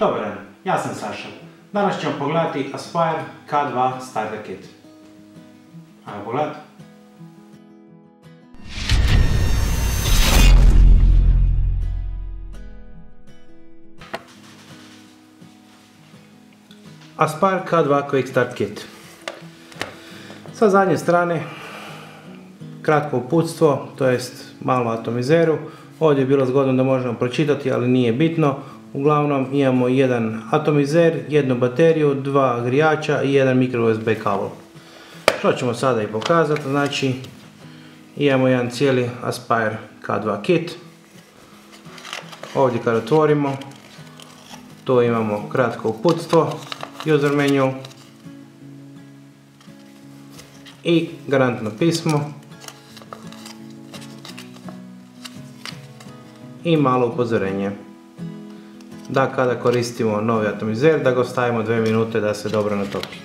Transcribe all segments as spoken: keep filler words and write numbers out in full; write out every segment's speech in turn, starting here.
Dobar dan, ja sam Saša. Danas ćemo pogledati Aspire K dva Starter Kit. Ajmo pogledati. Aspire K dva Quick Start Kit. Sa zadnje strane kratko uputstvo, to jest malo atomizeru. Ovdje je bilo zgodno da možemo pročitati, ali nije bitno. Uglavnom imamo jedan atomizer, jednu bateriju, dva grijača i jedan micro U S B kabel. Što ćemo sada i pokazati, znači imamo jedan cijeli Aspire K dva kit. Ovdje kad otvorimo, tu imamo kratko uputstvo, user menu i garantno pismo i malo upozorenje da kada koristimo novi atomizer da ga ostavimo dvije minute da se dobro natopi.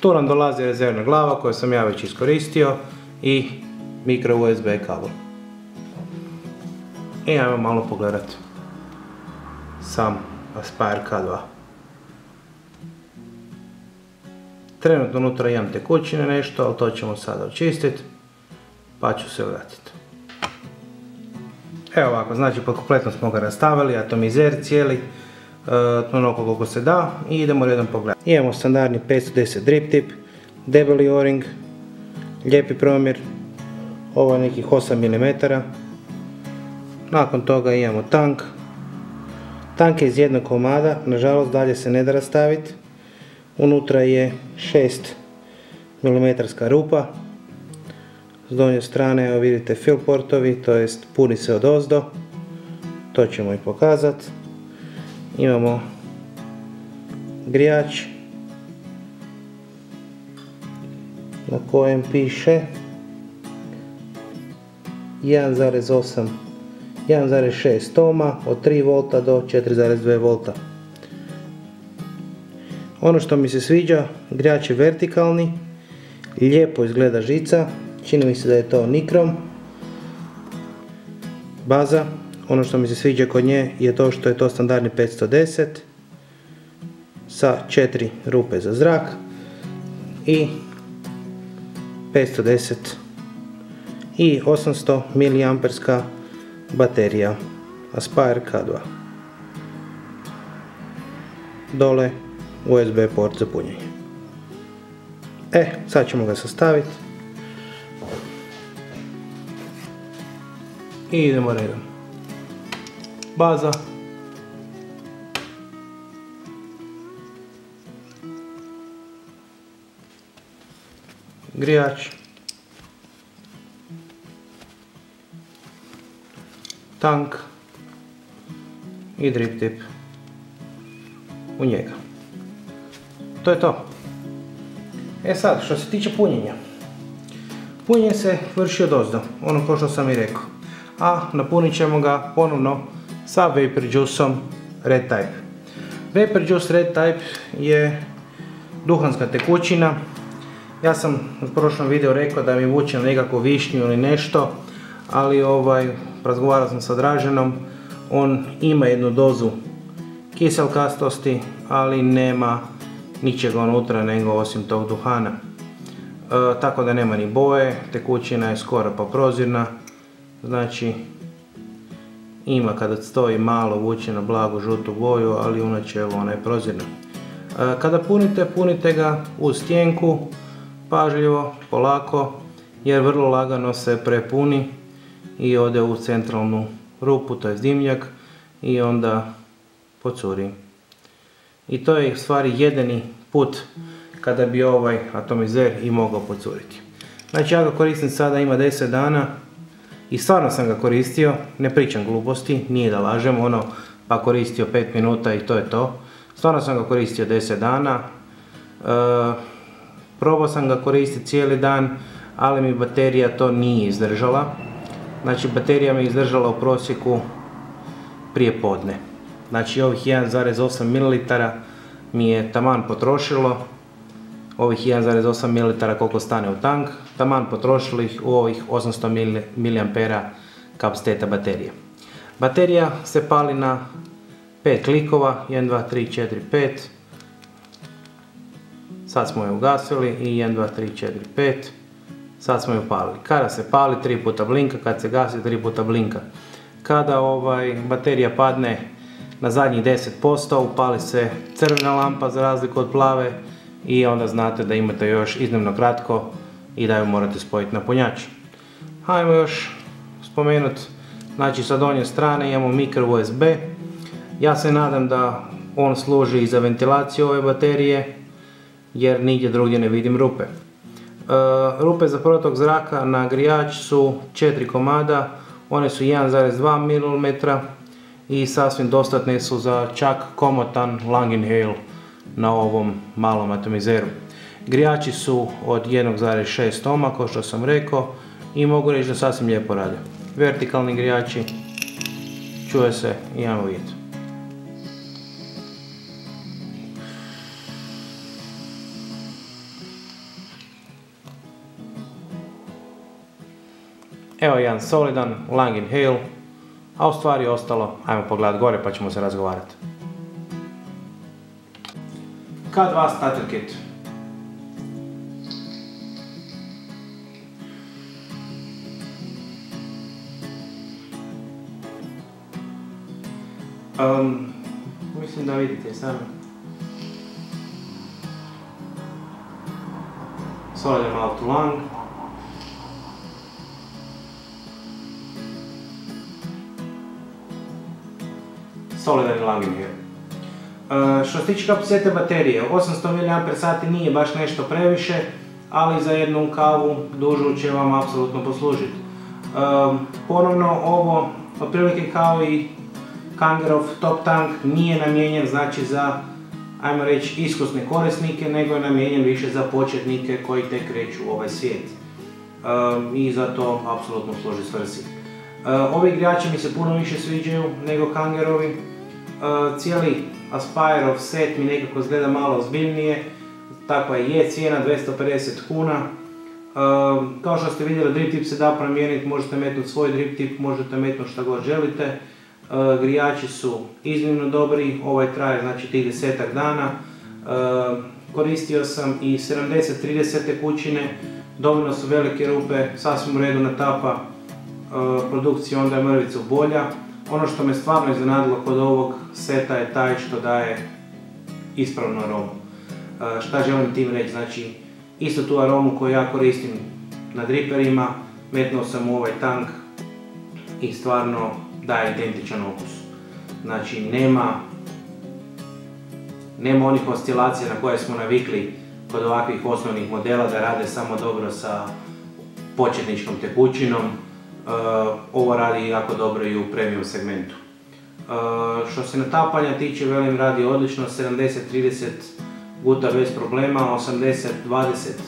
Tu nam dolazi rezervna glava koju sam ja već iskoristio i micro U S B kabel. I ajmo malo pogledati sam Aspire K dva. Trenutno unutra imam tekućine nešto, ali to ćemo sada očistiti pa ću se vratiti. Evo ovako, znači pod kompletno smo ga rastavili, atomizer cijeli, onoliko koliko se da i idemo redom pogledati. Imamo standardni pet deset drip tip, debeli o-ring, lijepi promjer, ovo je nekih osam milimetara. Nakon toga imamo tank, tank je iz jednog komada, nažalost dalje se ne da rastaviti. Unutra je šest milimetara rupa, s donje strane evo vidite fill portovi, to jest puni se od ozdo, to ćemo i pokazati. Imamo grijač na kojem piše jedan zarez šest toma od tri volta do četiri zarez dva volta. Ono što mi se sviđa, grijač je vertikalni, lijepo izgleda žica, čini mi se da je to nikrom baza. Ono što mi se sviđa kod nje je to što je to standardni pet deset sa četiri rupe za zrak i pet deset i osamsto miliamperska baterija Aspire K dva. Dole U S B port za punjenje. E, sad ćemo ga sastaviti. I idemo redom. Baza. Grijač. Tank. I drip tip u njega. To je to. E sad, što se tiče punjenja. Punjenje se vrši odozdo, ono kao što sam i rekao. A napunit ćemo ga ponovno sa Vapor Juiceom Red Type. Vapor Juice Red Type je duhanska tekućina. Ja sam u prošlom videu rekao da mi vuče na nekakvu višnju ili nešto, ali ovaj, razgovarao sam sa Draženom, on ima jednu dozu kiselkastosti, ali nema ničega unutra nego osim tog duhana. E, tako da nema ni boje, tekućina je skoro pa prozirna. Znači, ima kada stoji malo vuče na blagu žutu boju, ali unače ona je prozirna. E, kada punite, punite ga uz stjenku, pažljivo, polako, jer vrlo lagano se prepuni i ode u centralnu rupu, to je dimnjak, i onda pocuri. I to je u stvari jedini put kada bi ovaj atomizer i mogao pocuriti. Znači ja ga koristim sada, ima deset dana. I stvarno sam ga koristio, ne pričam gluposti, nije da lažem, ono pa koristio pet minuta i to je to. Stvarno sam ga koristio deset dana. E, probao sam ga koristiti cijeli dan, ali mi baterija to nije izdržala. Znači baterija mi izdržala u prosjeku prije podne. Znači ovih jedan zarez osam mililitara mi je taman potrošilo. Ovih jedan zarez osam mililitara koliko stane u tank, taman potrošili ih u ovih osamsto miliampera kapaciteta baterije. Baterija se pali na pet klikova, jedan, dva, tri, četiri, pet. Sad smo je ugasili i jedan, dva, tri, četiri, pet. Sad smo ju palili. Kada se pali, tri puta blinka, kad se gasi, tri puta blinka. Kada ovaj, baterija padne na zadnjih deset posto, upali se crvena lampa za razliku od plave i onda znate da imate još iznimno kratko i da ju morate spojiti na punjač. Hajmo još spomenuti, znači sa donje strane imamo micro U S B. Ja se nadam da on služi i za ventilaciju ove baterije jer nigdje drugdje ne vidim rupe. Rupe za protok zraka na grijač su četiri komada, one su jedan zarez dva milimetra i sasvim dostatne su za čak komotan Langenhale na ovom malom atomizeru. Grijači su od jedan zarez šest ohma, kao što sam rekao, i mogu reći da sasvim lijepo rade. Vertikalni grijači, čuje se i imamo vid. Evo jedan solidan Langenhale, a u stvari ostalo, ajmo pogledati gore pa ćemo se razgovarati. K dva Starter Kit. Um, mislim da vidite sami. Solidan malo tu lang. Solidan Langenhale. Što se tiče kapaciteta baterije, osamsto miliampera sati nije baš nešto previše, ali za jednu kavu dužu će vam apsolutno poslužiti. Ponovno, ovo otprilike kao i Kangerov Top Tank nije namijenjen znači za, ajmo reći, iskusne korisnike, nego je namijenjen više za početnike koji tek kreću ovaj svijet. I zato apsolutno služi svrsi. Ovi grijači mi se puno više sviđaju nego Kangerovi. Cijeli Aspireov set mi nekako izgleda malo ozbiljnije, takva je cijena dvjesto pedeset kuna. Kao što ste vidjeli, drip tip se da promijeniti, možete metnuti svoj drip tip, možete metnuti šta god želite. Grijači su iznimno dobri, ovaj traje znači tih desetak dana. Koristio sam i sedamdeset trideset tekućine, dovoljno su velike rupe, sasvim u redu natapa produkciju, onda je mrvicu bolja. Ono što me stvarno iznenadilo kod ovog seta je taj što daje ispravnu aromu. Šta želim tim reći, znači istu tu aromu koju ja koristim na driperima, metnuo sam u ovaj tank i stvarno daje identičan okus. Znači nema, nema onih oscilacija na koje smo navikli kod ovakvih osnovnih modela da rade samo dobro sa početničkom tekućinom. Uh, ovo radi jako dobro i u premium segmentu. Uh, što se natapanja tiče, velim, radi odlično, sedamdeset trideset guta bez problema, osamdeset dvadeset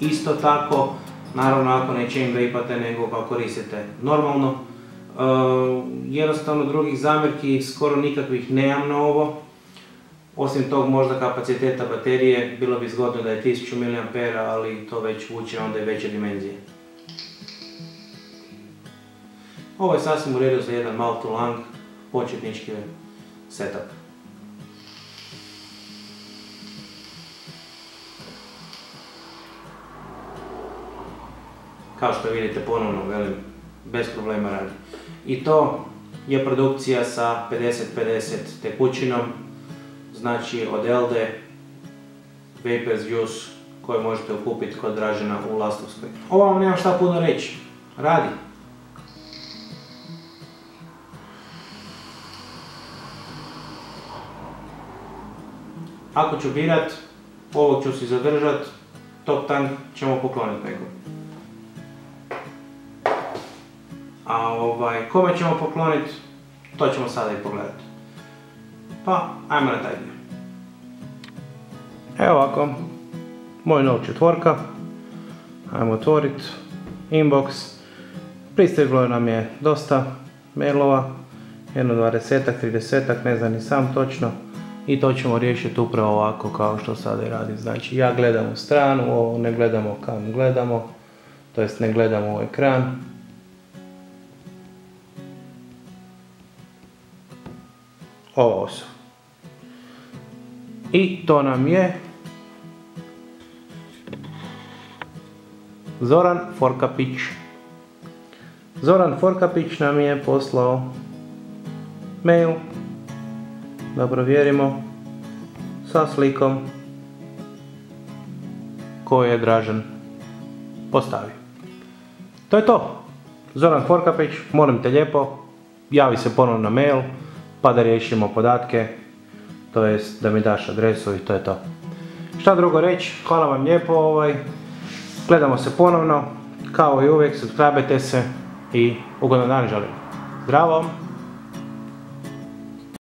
isto tako, naravno ako ne chain vapate nego ga koristite normalno. Uh, jednostavno drugih zamjerki skoro nikakvih nemam na ovo, osim tog možda kapaciteta baterije, bilo bi zgodno da je tisuću miliampera, ali to već vuče onda i veće dimenzije. Ovo je sasvim u redu za jedan mal to lang početnički setup. Kao što vidite ponovno, velim, bez problema radi. I to je produkcija sa pedeset pedeset tekućinom, znači od L D Vapor Juice koju možete kupiti kod Dražena u Lastovskoj. Ovo vam nemam šta puno reći, radi. Ako ću birat, ovog ću si zadržat, Top Tank ćemo pokloniti nekom. A ovaj, kome ćemo pokloniti, to ćemo sada i pogledati. Pa, ajmo na taj dio. Evo ovako, moj nov četvorka. Ajmo otvoriti inbox. Pristiglo nam je dosta mailova, jedno dvadesetak, tridesetak, ne znam ni sam točno. I to ćemo riješiti upravo ovako kao što sada i radim. Znači ja gledam u stranu, ovo ne gledamo kam gledamo, to jest ne gledamo u ekran. ovo su. I to nam je Zoran Forkapić. Zoran Forkapić nam je poslao mail, da provjerimo, sa slikom koju je Dražen postavio. To je to. Zoran Forkapić, molim te lijepo, javi se ponovno na mail pa da riješimo podatke, to jest da mi daš adresu i to je to. Šta drugo reći, hvala vam lijepo, ovaj, gledamo se ponovno, kao i uvijek, subscribe-te se i ugodan dan želim. Zdravo!